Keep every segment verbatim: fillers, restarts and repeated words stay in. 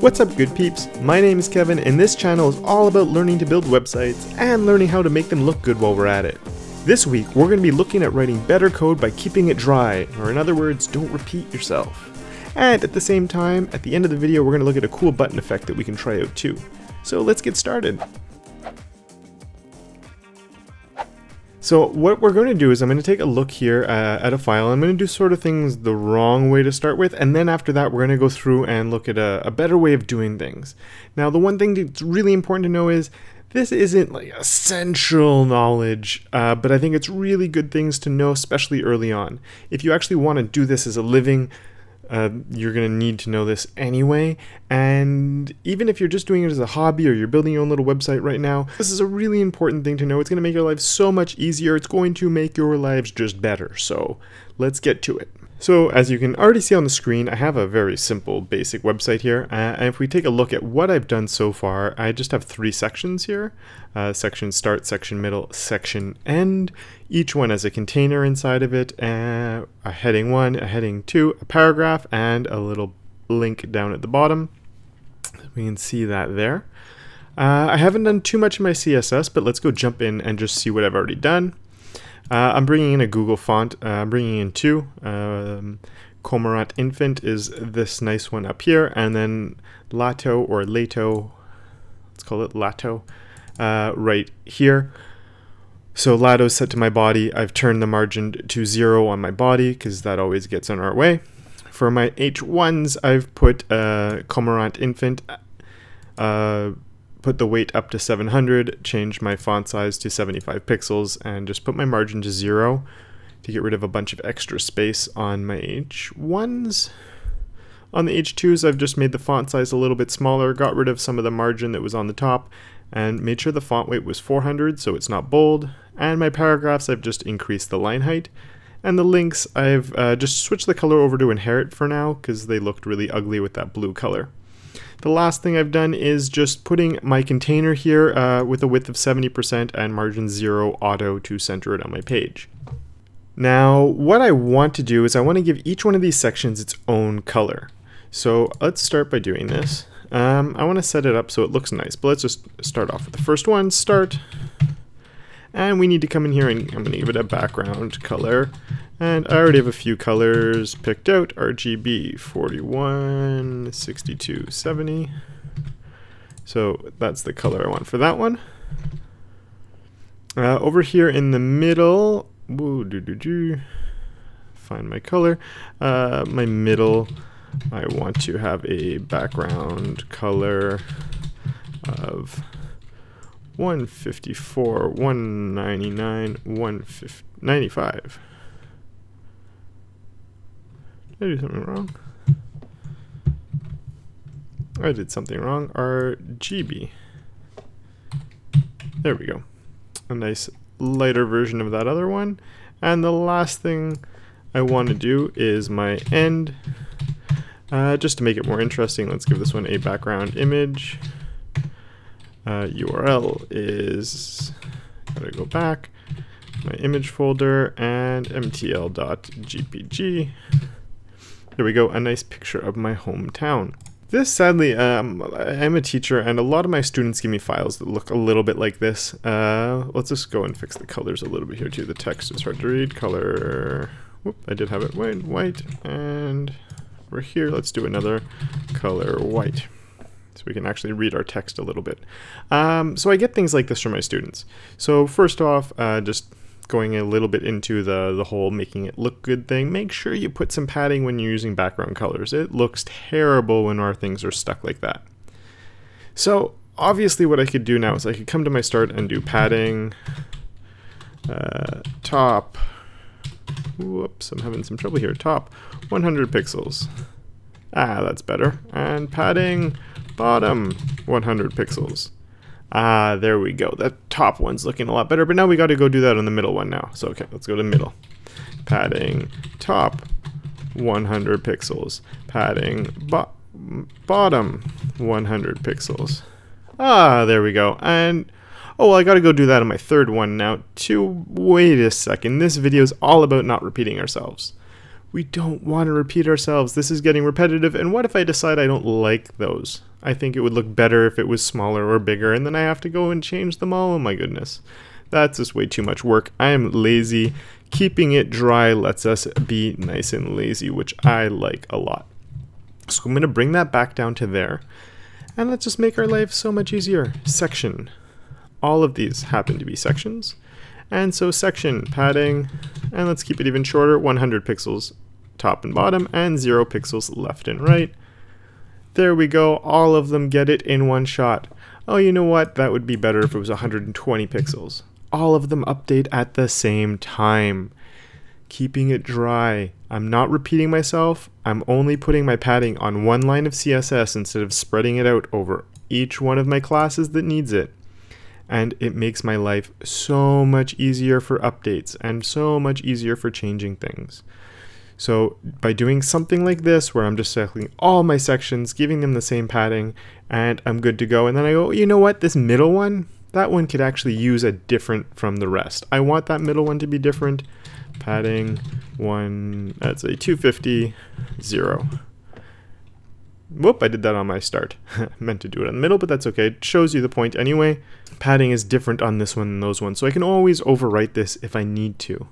What's up, good peeps? My name is Kevin, and this channel is all about learning to build websites and learning how to make them look good while we're at it. This week, we're going to be looking at writing better code by keeping it dry, or in other words, don't repeat yourself. And at the same time, at the end of the video, we're going to look at a cool button effect that we can try out too. So let's get started. So what we're going to do is I'm going to take a look here uh, at a file. I'm going to do sort of things the wrong way to start with, and then after that we're going to go through and look at a, a better way of doing things. Now the one thing that's really important to know is this isn't like essential knowledge, uh, but I think it's really good things to know, especially early on. If you actually want to do this as a living, Uh, you're going to need to know this anyway, and even if you're just doing it as a hobby or you're building your own little website right now, this is a really important thing to know. It's going to make your life so much easier. It's going to make your lives just better. So let's get to it. So as you can already see on the screen, I have a very simple basic website here, uh, and if we take a look at what I've done so far, I just have three sections here, uh, section start, section middle, section end. Each one has a container inside of it, uh, a heading one, a heading two, a paragraph, and a little link down at the bottom. We can see that there. Uh, I haven't done too much in my C S S, but let's go jump in and just see what I've already done. Uh, I'm bringing in a Google font, uh, I'm bringing in two, um, Cormorant Infant is this nice one up here, and then Lato or Lato, let's call it Lato, uh, right here. So Lato is set to my body. I've turned the margin to zero on my body because that always gets in our way. For my H ones, I've put uh, Cormorant Infant, uh, put the weight up to seven hundred, change my font size to seventy-five pixels, and just put my margin to zero to get rid of a bunch of extra space on my H ones. On the H twos, I've just made the font size a little bit smaller, got rid of some of the margin that was on the top, and made sure the font weight was four hundred so it's not bold. And my paragraphs, I've just increased the line height. And the links, I've uh, just switched the color over to inherit for now because they looked really ugly with that blue color. The last thing I've done is just putting my container here uh, with a width of seventy percent and margin zero auto to center it on my page. Now what I want to do is I want to give each one of these sections its own color. So let's start by doing this. Um, I want to set it up so it looks nice, but let's just start off with the first one, start. And we need to come in here and I'm going to give it a background color. And I already have a few colors picked out, R G B forty-one, sixty-two, seventy. So that's the color I want for that one. Uh, over here in the middle, woo, doo, doo, doo, find my color. Uh, my middle, I want to have a background color of one fifty-four, one ninety-nine, one ninety-five. Did I do something wrong? I did something wrong. R G B. There we go. A nice lighter version of that other one. And the last thing I want to do is my end. Uh, just to make it more interesting, let's give this one a background image. Uh, U R L is, gotta go back, my image folder, and M T L dot G P G. There we go, a nice picture of my hometown. This, sadly, um, I'm a teacher, and a lot of my students give me files that look a little bit like this. Uh, let's just go and fix the colors a little bit here too. The text is hard to read. Color, whoop, I did have it white, white, and we're here. Let's do another color white, so we can actually read our text a little bit. Um, so I get things like this from my students. So first off, uh, just going a little bit into the, the whole making it look good thing, make sure you put some padding when you're using background colors. It looks terrible when our things are stuck like that. So obviously what I could do now is I could come to my start and do padding, uh, top, whoops, I'm having some trouble here, top one hundred pixels. Ah, that's better. And padding, bottom one hundred pixels. Ah, there we go. That top one's looking a lot better, but now we got to go do that on the middle one now. So okay, let's go to middle. Padding top one hundred pixels. Padding bo bottom one hundred pixels. Ah, there we go. And oh, well, I got to go do that on my third one now. To wait a second. This video is all about not repeating ourselves. We don't want to repeat ourselves. This is getting repetitive. And what if I decide I don't like those? I think it would look better if it was smaller or bigger, and then I have to go and change them all. Oh my goodness. That's just way too much work. I am lazy. Keeping it dry lets us be nice and lazy, which I like a lot. So I'm going to bring that back down to there. And let's just make our life so much easier. Section. All of these happen to be sections. And so section, padding, and let's keep it even shorter, one hundred pixels top and bottom, and zero pixels left and right. There we go, all of them get it in one shot. Oh, you know what, that would be better if it was one hundred twenty pixels. All of them update at the same time. Keeping it dry. I'm not repeating myself, I'm only putting my padding on one line of C S S instead of spreading it out over each one of my classes that needs it. And it makes my life so much easier for updates and so much easier for changing things. So by doing something like this, where I'm just selecting all my sections, giving them the same padding, and I'm good to go. And then I go, you know what, this middle one, that one could actually use a different from the rest. I want that middle one to be different. Padding one, let's say two fifty, zero. Whoop, I did that on my start. I meant to do it in the middle, but that's okay. It shows you the point anyway. Padding is different on this one than those ones, so I can always overwrite this if I need to.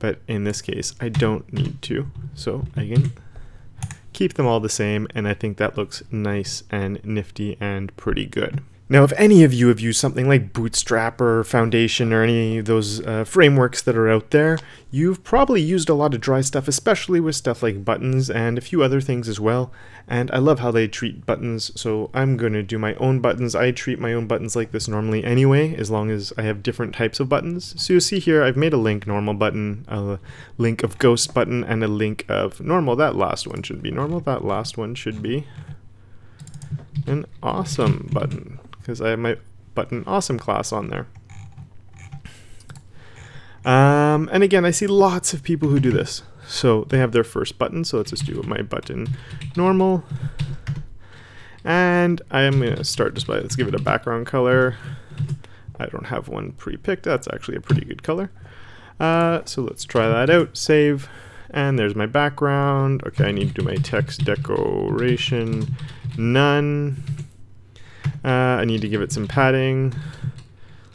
But in this case, I don't need to, so I can keep them all the same, and I think that looks nice and nifty and pretty good. Now, if any of you have used something like Bootstrap or Foundation or any of those uh, frameworks that are out there, you've probably used a lot of dry stuff, especially with stuff like buttons and a few other things as well. And I love how they treat buttons, so I'm going to do my own buttons. I treat my own buttons like this normally anyway, as long as I have different types of buttons. So you'll see here I've made a link normal button, a link of ghost button, and a link of normal. That last one should be normal. That last one should be an awesome button, because I have my button awesome class on there. Um, and again, I see lots of people who do this. So they have their first button, so let's just do my button normal. And I am gonna start just by, let's give it a background color. I don't have one pre-picked, that's actually a pretty good color. Uh, so let's try that out, save. And there's my background. Okay, I need to do my text decoration, none. Uh, I need to give it some padding.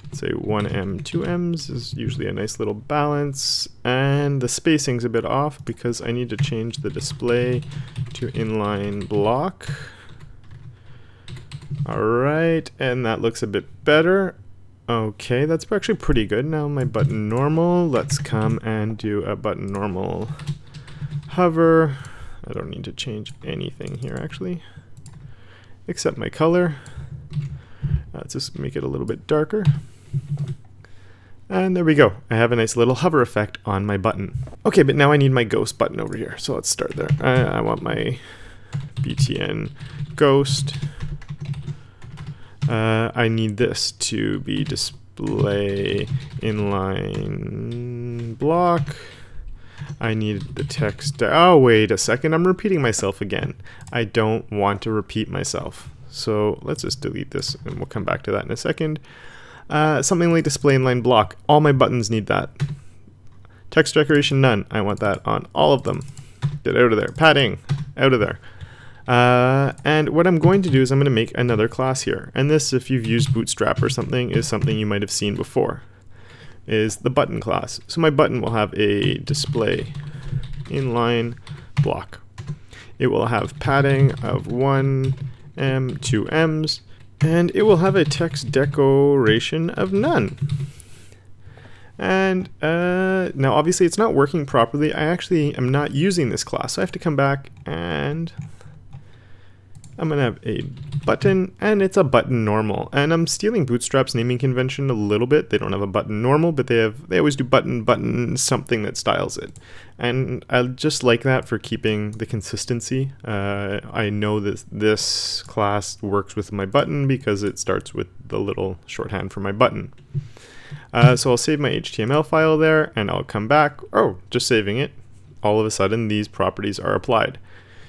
Let's say one M, two M's is usually a nice little balance. And the spacing's a bit off because I need to change the display to inline block. All right, and that looks a bit better. Okay, that's actually pretty good. Now my button normal, let's come and do a button normal hover. I don't need to change anything here actually, except my color. Let's just make it a little bit darker. And there we go. I have a nice little hover effect on my button. Okay, but now I need my ghost button over here. So let's start there. I, I want my B T N ghost. Uh, I need this to be display inline block. I need the text. Oh, wait a second. I'm repeating myself again. I don't want to repeat myself. So let's just delete this and we'll come back to that in a second. Uh, something like display inline block. All my buttons need that. Text decoration none. I want that on all of them. Get out of there. Padding. Out of there. Uh, and what I'm going to do is I'm going to make another class here. And this, if you've used Bootstrap or something, is something you might have seen before. Is the button class. So my button will have a display inline block. It will have padding of one M, two M's, and it will have a text decoration of none. And uh, now obviously it's not working properly. I actually am not using this class, so I have to come back and I'm gonna have a button, and it's a button normal. And I'm stealing Bootstrap's naming convention a little bit. They don't have a button normal, but they have. They always do button, button, something that styles it. And I just like that for keeping the consistency. Uh, I know that this class works with my button because it starts with the little shorthand for my button. Uh, so I'll save my H T M L file there, and I'll come back. Oh, just saving it. All of a sudden, these properties are applied.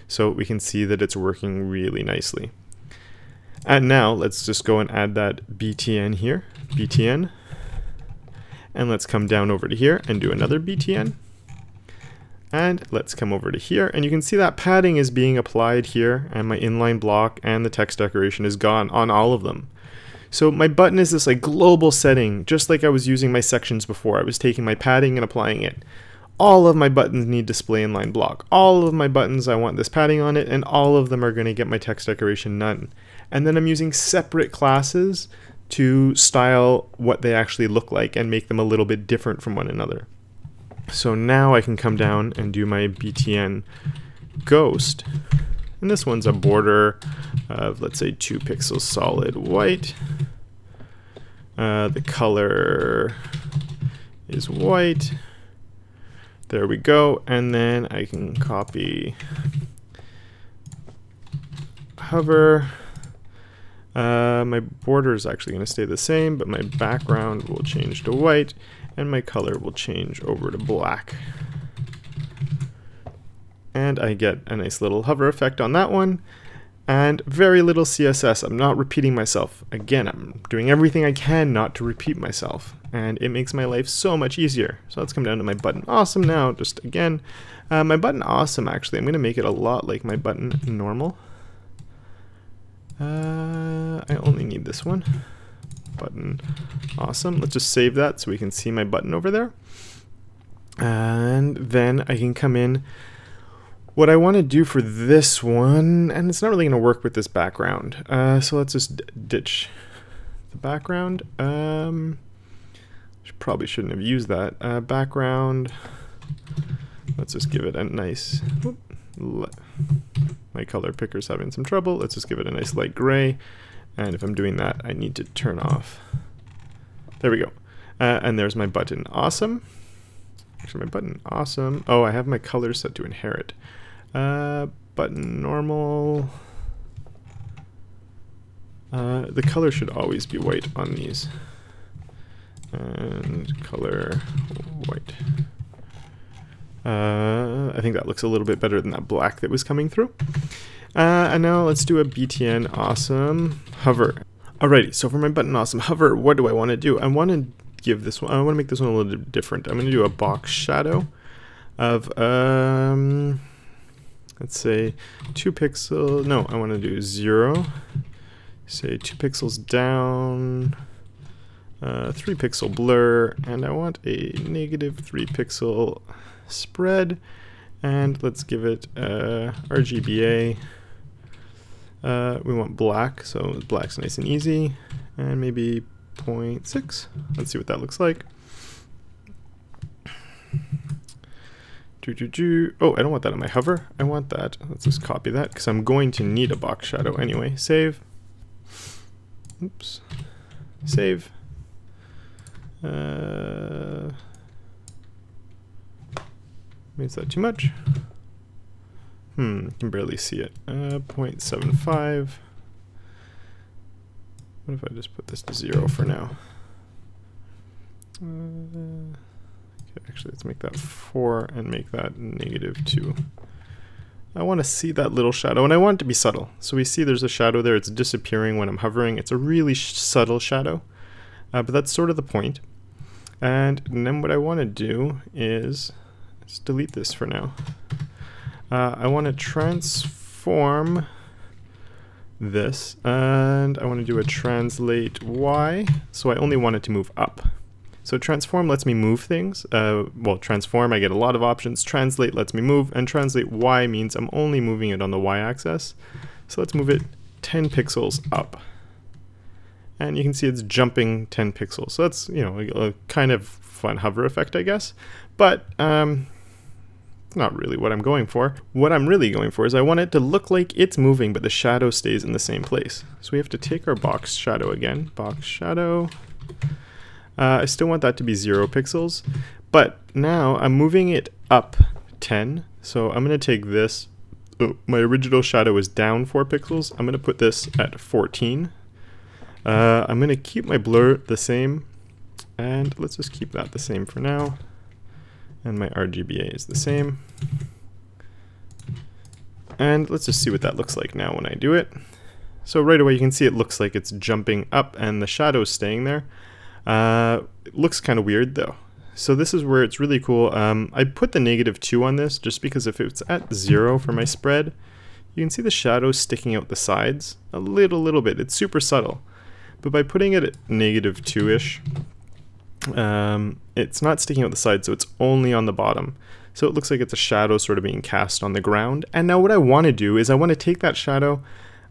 So we can see that it's working really nicely. And now let's just go and add that B T N here, B T N. And let's come down over to here and do another B T N. And let's come over to here, and you can see that padding is being applied here, and my inline block and the text decoration is gone on all of them. So my button is this like global setting, just like I was using my sections before. I was taking my padding and applying it. All of my buttons need display inline block. All of my buttons, I want this padding on it, and all of them are going to get my text decoration none. And then I'm using separate classes to style what they actually look like and make them a little bit different from one another. So now I can come down and do my B T N ghost. And this one's a border of, let's say, two pixels solid white. Uh, the color is white. There we go. And then I can copy hover. Uh, my border is actually going to stay the same, but my background will change to white, and my color will change over to black. And I get a nice little hover effect on that one. And very little C S S. I'm not repeating myself. Again, I'm doing everything I can not to repeat myself. And it makes my life so much easier. So let's come down to my button awesome now. Just again, uh, my button awesome, actually, I'm going to make it a lot like my button normal. Uh, I only need this one. Button awesome. Let's just save that so we can see my button over there. And then I can come in. What I want to do for this one, and it's not really going to work with this background, uh, so let's just d ditch the background. Um, probably shouldn't have used that. Uh, background, let's just give it a nice, whoop, my color picker's having some trouble, let's just give it a nice light gray, and if I'm doing that, I need to turn off. There we go. Uh, and there's my button awesome. Actually, my button awesome. Oh, I have my color set to inherit. Uh, button normal. Uh, the color should always be white on these. And color white. Uh, I think that looks a little bit better than that black that was coming through. Uh, and now let's do a B T N awesome hover. Alrighty, so for my button awesome hover, what do I want to do? I want to give this one, I want to make this one a little bit different. I'm going to do a box shadow of, um, let's say two pixels, no, I want to do zero, say two pixels down, uh, three pixel blur, and I want a negative three pixel spread, and let's give it uh, R G B A. Uh, we want black, so black's nice and easy, and maybe zero point six. Let's see what that looks like. Doo, doo, doo. Oh, I don't want that on my hover. I want that. Let's just copy that because I'm going to need a box shadow anyway. Save. Oops. Save. Uh, is that too much? Hmm, I can barely see it. Uh, zero point seven five. What if I just put this to zero for now? Uh, okay, actually, let's make that four and make that negative two. I want to see that little shadow, and I want it to be subtle. So we see there's a shadow there. It's disappearing when I'm hovering. It's a really sh subtle shadow, uh, but that's sort of the point. And, and then what I want to do is, let's delete this for now. Uh, I want to transform this, and I want to do a translate Y, so I only want it to move up. So transform lets me move things, uh, well transform I get a lot of options, translate lets me move, and translate Y means I'm only moving it on the Y axis. So let's move it ten pixels up. And you can see it's jumping ten pixels, so that's, you know, a, a kind of fun hover effect, I guess, but um, not really what I'm going for. What I'm really going for is I want it to look like it's moving, but the shadow stays in the same place. So we have to take our box shadow again. Box shadow. Uh, I still want that to be zero pixels, but now I'm moving it up ten. So I'm going to take this. Oh, my original shadow is down four pixels. I'm going to put this at fourteen. Uh, I'm going to keep my blur the same, and let's just keep that the same for now. And my R G B A is the same. And let's just see what that looks like now when I do it. So right away you can see it looks like it's jumping up and the shadow's staying there. Uh, it looks kind of weird though. So this is where it's really cool. Um, I put the negative two on this just because if it's at zero for my spread, you can see the shadow sticking out the sides a little, little bit. It's super subtle. But by putting it at negative two-ish, um, it's not sticking out the sides, so it's only on the bottom. So it looks like it's a shadow sort of being cast on the ground. And now what I want to do is I want to take that shadow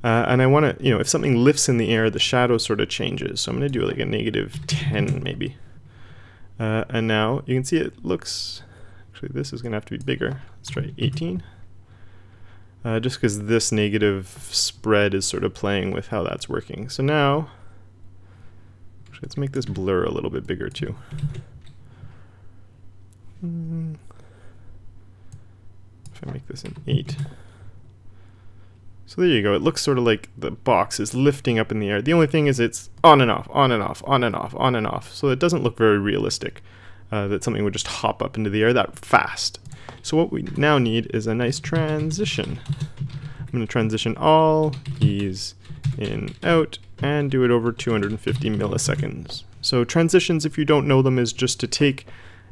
uh, and I want to, you know, if something lifts in the air, the shadow sort of changes. So I'm going to do like a negative ten maybe. Uh, and now you can see it looks, actually this is going to have to be bigger, let's try eighteen, uh, just because this negative spread is sort of playing with how that's working. So now, actually let's make this blur a little bit bigger too. Mm. If I make this an eight. So there you go, it looks sort of like the box is lifting up in the air. The only thing is it's on and off, on and off, on and off, on and off. So it doesn't look very realistic uh, that something would just hop up into the air that fast. So what we now need is a nice transition. I'm gonna transition all these in, out, and do it over two hundred fifty milliseconds. So transitions, if you don't know them, is just to take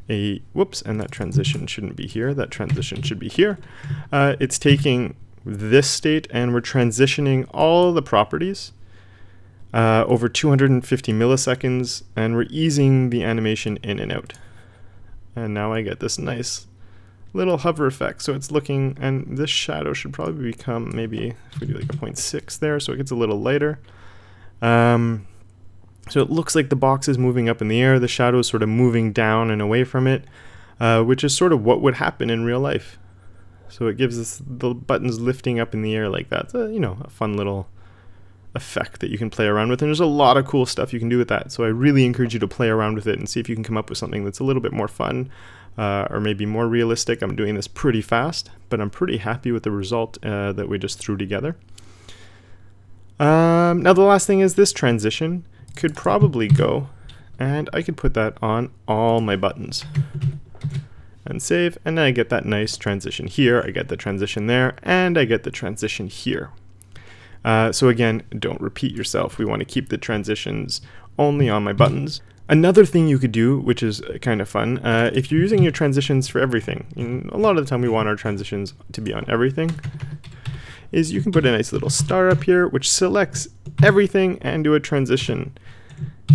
a, whoops, and that transition shouldn't be here, that transition should be here. Uh, it's taking this state and we're transitioning all the properties uh, over two hundred fifty milliseconds and we're easing the animation in and out. And now I get this nice little hover effect. So it's looking, and this shadow should probably become maybe, if we do like a zero point six there, so it gets a little lighter. Um, so it looks like the box is moving up in the air, the shadow is sort of moving down and away from it, uh, which is sort of what would happen in real life. So it gives us the buttons lifting up in the air like that. It's a, you know, a fun little effect that you can play around with. And there's a lot of cool stuff you can do with that. So I really encourage you to play around with it and see if you can come up with something that's a little bit more fun uh, or maybe more realistic. I'm doing this pretty fast, but I'm pretty happy with the result uh, that we just threw together. Um, now the last thing is this transition could probably go, and I could put that on all my buttons. And save, and then I get that nice transition here, I get the transition there, and I get the transition here. Uh, so again, don't repeat yourself, we want to keep the transitions only on my buttons. Another thing you could do, which is kind of fun, uh, if you're using your transitions for everything, and a lot of the time we want our transitions to be on everything, is you can put a nice little star up here, which selects everything and do a transition.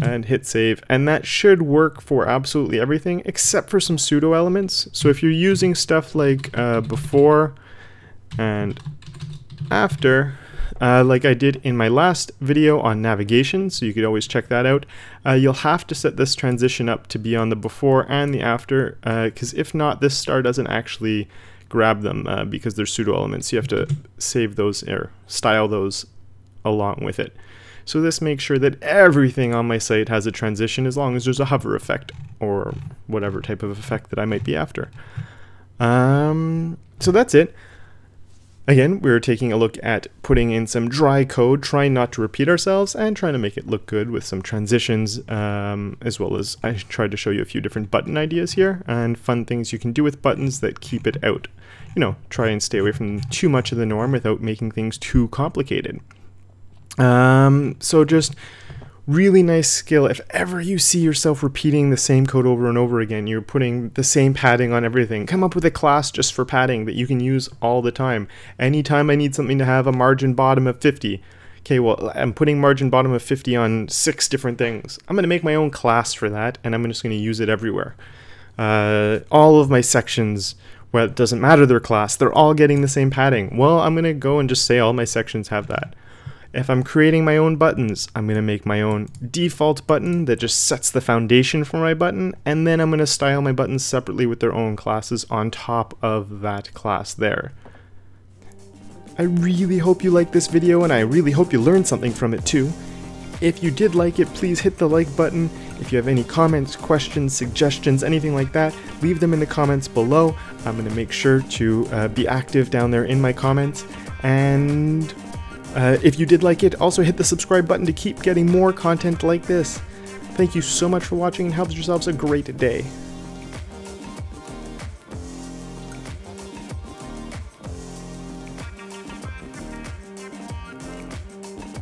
And hit save, and that should work for absolutely everything except for some pseudo elements. So if you're using stuff like uh, before and after, uh, like I did in my last video on navigation, so you could always check that out, uh, you'll have to set this transition up to be on the before and the after, because uh, if not, this star doesn't actually grab them uh, because they're pseudo elements. You have to save those or style those along with it. So this makes sure that everything on my site has a transition as long as there's a hover effect or whatever type of effect that I might be after. Um, so that's it. Again, we're taking a look at putting in some dry code, trying not to repeat ourselves and trying to make it look good with some transitions, um, as well as I tried to show you a few different button ideas here and fun things you can do with buttons that keep it out. You know, try and stay away from too much of the norm without making things too complicated. Um, so just really nice skill. If ever you see yourself repeating the same code over and over again, you're putting the same padding on everything, come up with a class just for padding that you can use all the time. Anytime I need something to have a margin bottom of fifty, okay, well, I'm putting margin bottom of fifty on six different things. I'm going to make my own class for that, and I'm just going to use it everywhere. Uh, all of my sections, well, it doesn't matter their class, they're all getting the same padding. Well, I'm going to go and just say all my sections have that. If I'm creating my own buttons, I'm going to make my own default button that just sets the foundation for my button, and then I'm going to style my buttons separately with their own classes on top of that class there. I really hope you liked this video, and I really hope you learned something from it too. If you did like it, please hit the like button. If you have any comments, questions, suggestions, anything like that, leave them in the comments below. I'm going to make sure to uh, be active down there in my comments, and Uh, if you did like it, also hit the subscribe button to keep getting more content like this. Thank you so much for watching and have yourselves a great day.